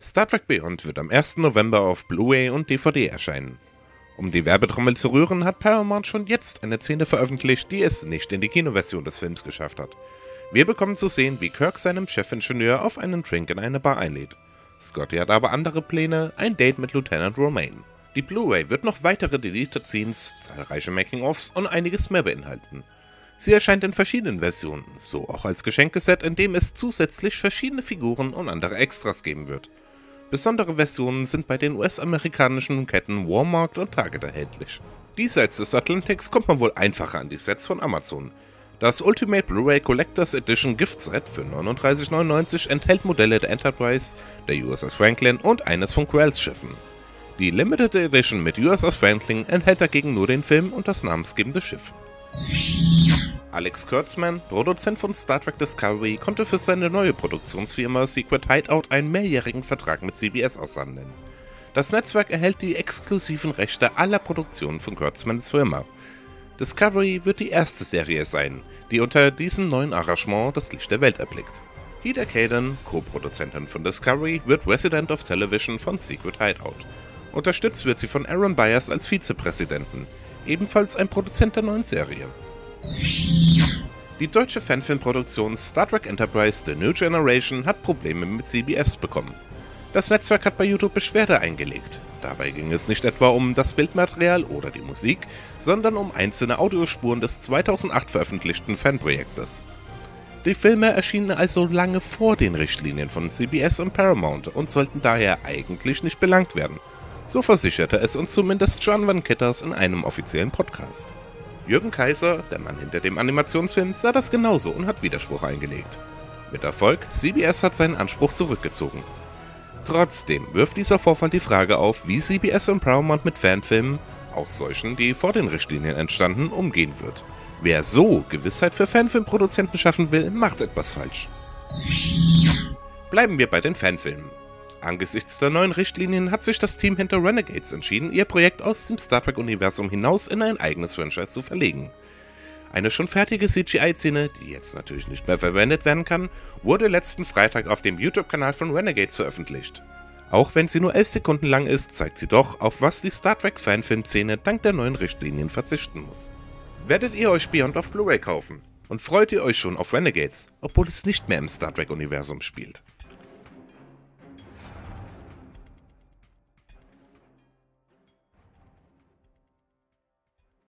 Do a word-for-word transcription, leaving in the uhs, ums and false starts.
Star Trek Beyond wird am ersten November auf Blu-ray und D V D erscheinen. Um die Werbetrommel zu rühren, hat Paramount schon jetzt eine Szene veröffentlicht, die es nicht in die Kinoversion des Films geschafft hat. Wir bekommen zu sehen, wie Kirk seinem Chefingenieur auf einen Drink in eine Bar einlädt. Scotty hat aber andere Pläne, ein Date mit Lieutenant Romain. Die Blu-ray wird noch weitere Deleted Scenes, zahlreiche Making-ofs und einiges mehr beinhalten. Sie erscheint in verschiedenen Versionen, so auch als Geschenkeset, in dem es zusätzlich verschiedene Figuren und andere Extras geben wird. Besondere Versionen sind bei den U S-amerikanischen Ketten Walmart und Target erhältlich. Diesseits des Atlantiks kommt man wohl einfacher an die Sets von Amazon. Das Ultimate Blu-ray Collectors Edition Gift Set für neununddreißig neunundneunzig enthält Modelle der Enterprise, der U S S Franklin und eines von Quells Schiffen. Die Limited Edition mit U S S Franklin enthält dagegen nur den Film und das namensgebende Schiff. Alex Kurtzman, Produzent von Star Trek Discovery, konnte für seine neue Produktionsfirma Secret Hideout einen mehrjährigen Vertrag mit C B S aushandeln. Das Netzwerk erhält die exklusiven Rechte aller Produktionen von Kurtzmans Firma. Discovery wird die erste Serie sein, die unter diesem neuen Arrangement das Licht der Welt erblickt. Heather Caden, Co-Produzentin von Discovery, wird Resident of Television von Secret Hideout. Unterstützt wird sie von Aaron Byers als Vizepräsidenten, ebenfalls ein Produzent der neuen Serie. Die deutsche Fanfilmproduktion Star Trek Enterprise The New Generation hat Probleme mit C B S bekommen. Das Netzwerk hat bei YouTube Beschwerde eingelegt. Dabei ging es nicht etwa um das Bildmaterial oder die Musik, sondern um einzelne Audiospuren des zweitausendacht veröffentlichten Fanprojektes. Die Filme erschienen also lange vor den Richtlinien von C B S und Paramount und sollten daher eigentlich nicht belangt werden. So versicherte es uns zumindest John Van Citters in einem offiziellen Podcast. Jürgen Kaiser, der Mann hinter dem Animationsfilm, sah das genauso und hat Widerspruch eingelegt. Mit Erfolg, C B S hat seinen Anspruch zurückgezogen. Trotzdem wirft dieser Vorfall die Frage auf, wie C B S und Paramount mit Fanfilmen, auch solchen, die vor den Richtlinien entstanden, umgehen wird. Wer so Gewissheit für Fanfilmproduzenten schaffen will, macht etwas falsch. Bleiben wir bei den Fanfilmen. Angesichts der neuen Richtlinien hat sich das Team hinter Renegades entschieden, ihr Projekt aus dem Star Trek-Universum hinaus in ein eigenes Franchise zu verlegen. Eine schon fertige C G I-Szene, die jetzt natürlich nicht mehr verwendet werden kann, wurde letzten Freitag auf dem YouTube-Kanal von Renegades veröffentlicht. Auch wenn sie nur elf Sekunden lang ist, zeigt sie doch, auf was die Star Trek-Fanfilm-Szene dank der neuen Richtlinien verzichten muss. Werdet ihr euch Beyond auf Blu-ray kaufen? Und freut ihr euch schon auf Renegades, obwohl es nicht mehr im Star Trek-Universum spielt?